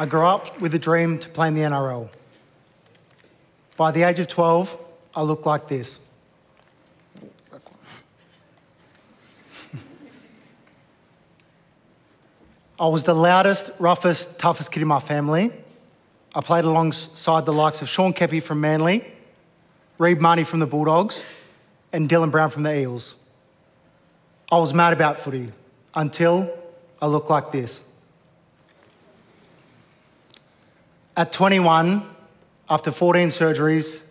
I grew up with a dream to play in the NRL. By the age of 12, I looked like this. I was the loudest, roughest, toughest kid in my family. I played alongside the likes of Sean Kepi from Manly, Reed Marney from the Bulldogs, and Dylan Brown from the Eels. I was mad about footy until I looked like this. At 21, after 14 surgeries,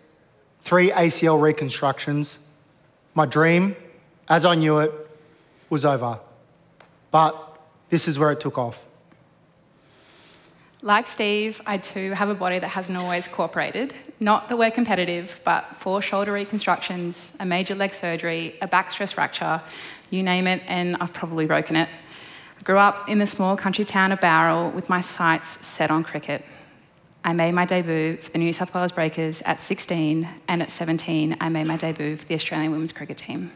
3 ACL reconstructions, my dream, as I knew it, was over. But this is where it took off. Like Steve, I too have a body that hasn't always cooperated. Not that we're competitive, but 4 shoulder reconstructions, a major leg surgery, a back stress fracture, you name it, and I've probably broken it. I grew up in the small country town of Bowral with my sights set on cricket. I made my debut for the New South Wales Breakers at 16, and at 17 I made my debut for the Australian women's cricket team.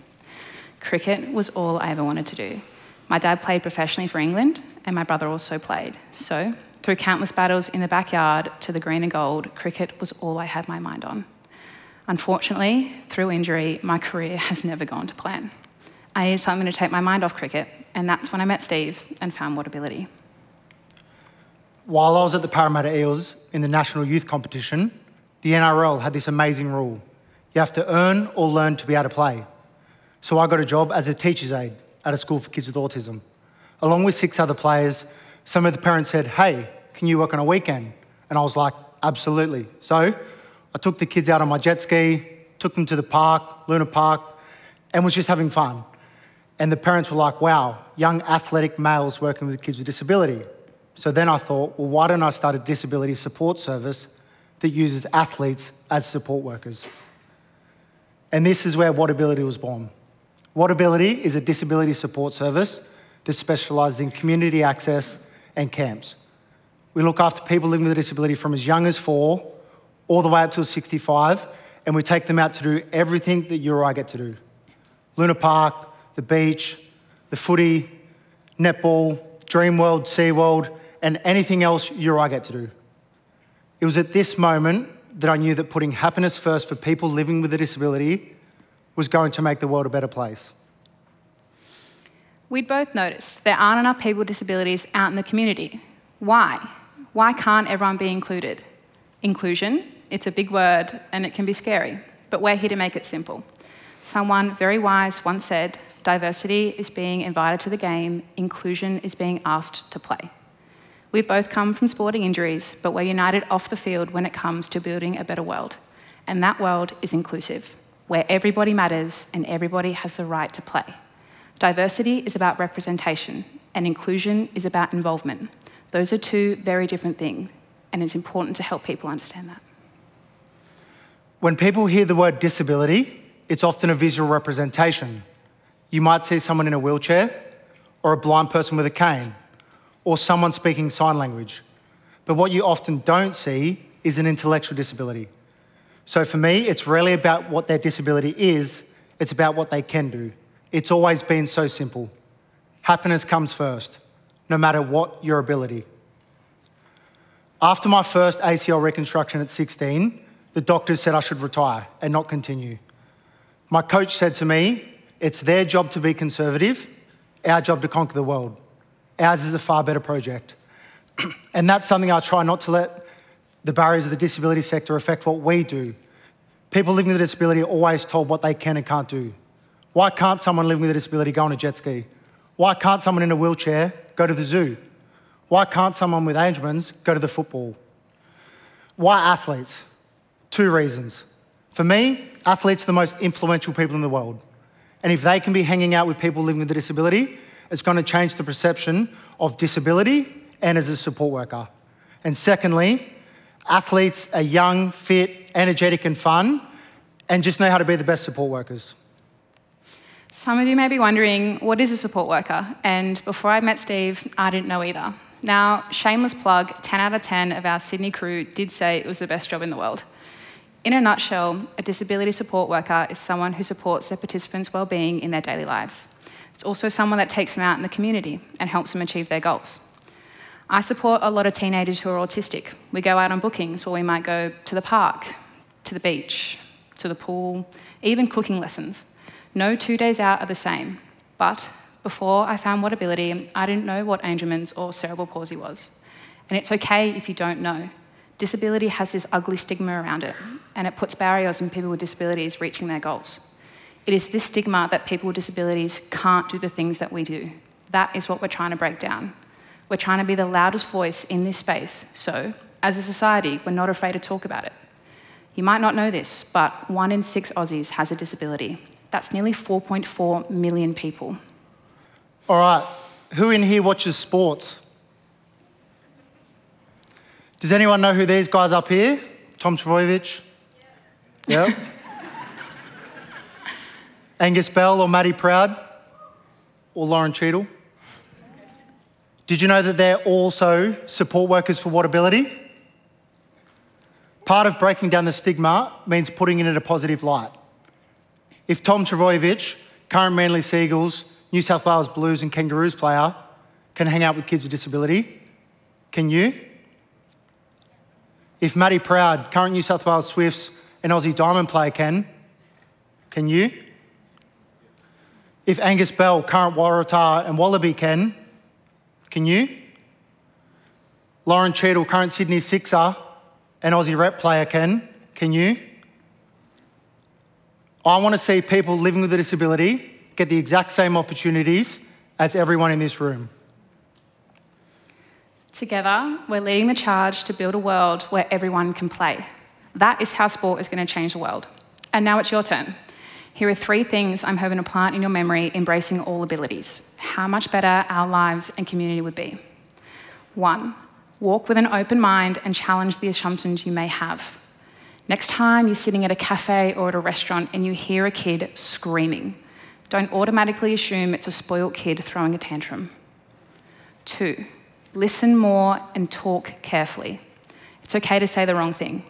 Cricket was all I ever wanted to do. My dad played professionally for England, and my brother also played. So, through countless battles in the backyard to the green and gold, cricket was all I had my mind on. Unfortunately, through injury, my career has never gone to plan. I needed something to take my mind off cricket, and that's when I met Steve and found WhatAbility. While I was at the Parramatta Eels in the national youth competition, the NRL had this amazing rule. You have to earn or learn to be able to play. So I got a job as a teacher's aide at a school for kids with autism. Along with 6 other players, some of the parents said, "Hey, can you work on a weekend?" And I was like, absolutely. So I took the kids out on my jet ski, took them to the park, Luna Park, and was just having fun. And the parents were like, wow, young athletic males working with kids with disability. So then I thought, well, why don't I start a disability support service that uses athletes as support workers? And this is where WhatAbility was born. WhatAbility is a disability support service that specialises in community access and camps. We look after people living with a disability from as young as 4 all the way up to 65, and we take them out to do everything that you or I get to do. Luna Park, the beach, the footy, netball, Dreamworld, SeaWorld, and anything else you or I get to do. It was at this moment that I knew that putting happiness first for people living with a disability was going to make the world a better place. We'd both noticed there aren't enough people with disabilities out in the community. Why? Why can't everyone be included? Inclusion, it's a big word and it can be scary, but we're here to make it simple. Someone very wise once said, diversity is being invited to the game, inclusion is being asked to play. We've both come from sporting injuries, but we're united off the field when it comes to building a better world. And that world is inclusive, where everybody matters and everybody has the right to play. Diversity is about representation, and inclusion is about involvement. Those are 2 very different things, and it's important to help people understand that. When people hear the word disability, it's often a visual representation. You might see someone in a wheelchair, or a blind person with a cane, or someone speaking sign language. But what you often don't see is an intellectual disability. So for me, it's rarely about what their disability is, it's about what they can do. It's always been so simple. Happiness comes first, no matter what your ability. After my first ACL reconstruction at 16, the doctors said I should retire and not continue. My coach said to me, it's their job to be conservative, our job to conquer the world. Ours is a far better project. And that's something I try not to let the barriers of the disability sector affect what we do. People living with a disability are always told what they can and can't do. Why can't someone living with a disability go on a jet ski? Why can't someone in a wheelchair go to the zoo? Why can't someone with Angelman's go to the football? Why athletes? 2 reasons. For me, athletes are the most influential people in the world. And if they can be hanging out with people living with a disability, it's going to change the perception of disability and as a support worker. And secondly, athletes are young, fit, energetic and fun, and just know how to be the best support workers. Some of you may be wondering, what is a support worker? And before I met Steve, I didn't know either. Now, shameless plug, 10 out of 10 of our Sydney crew did say it was the best job in the world. In a nutshell, a disability support worker is someone who supports their participants' well-being in their daily lives. It's also someone that takes them out in the community and helps them achieve their goals. I support a lot of teenagers who are autistic. We go out on bookings where we might go to the park, to the beach, to the pool, even cooking lessons. No 2 days out are the same. But before I found WhatAbility, I didn't know what Angelman's or cerebral palsy was. And it's okay if you don't know. Disability has this ugly stigma around it, and it puts barriers in people with disabilities reaching their goals. It is this stigma that people with disabilities can't do the things that we do. That is what we're trying to break down. We're trying to be the loudest voice in this space, so as a society, we're not afraid to talk about it. You might not know this, but 1 in 6 Aussies has a disability. That's nearly 4.4 million people. All right, who in here watches sports? Does anyone know who these guys up here? Tom Trbojevic? Yeah. Yep. Angus Bell or Maddie Proud? Or Lauren Cheatle? Did you know that they're also support workers for WhatAbility? Part of breaking down the stigma means putting it in a positive light. If Tom Trbojevic, current Manly Seagulls, New South Wales Blues and Kangaroos player, can hang out with kids with disability, can you? If Maddie Proud, current New South Wales Swifts and Aussie Diamond player can you? If Angus Bell, current Waratah and Wallaby can you? Lauren Cheatle, current Sydney Sixer and Aussie rep player can you? I want to see people living with a disability get the exact same opportunities as everyone in this room. Together, we're leading the charge to build a world where everyone can play. That is how sport is going to change the world. And now it's your turn. Here are 3 things I'm hoping to plant in your memory, embracing all abilities. How much better our lives and community would be. 1, walk with an open mind and challenge the assumptions you may have. Next time you're sitting at a cafe or at a restaurant and you hear a kid screaming, don't automatically assume it's a spoiled kid throwing a tantrum. 2, listen more and talk carefully. It's okay to say the wrong thing.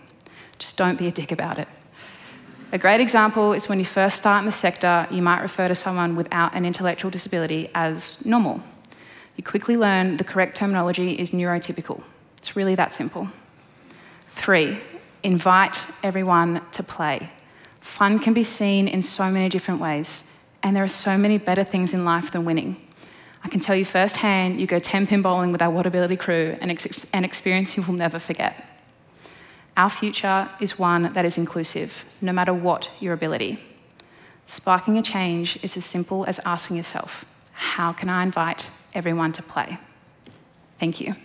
Just don't be a dick about it. A great example is when you first start in the sector, you might refer to someone without an intellectual disability as normal. You quickly learn the correct terminology is neurotypical. It's really that simple. 3, invite everyone to play. Fun can be seen in so many different ways, and there are so many better things in life than winning. I can tell you firsthand, you go 10-pin bowling with our WhatAbility crew, an experience you will never forget. Our future is one that is inclusive, no matter what your ability. Sparking a change is as simple as asking yourself, how can I invite everyone to play? Thank you.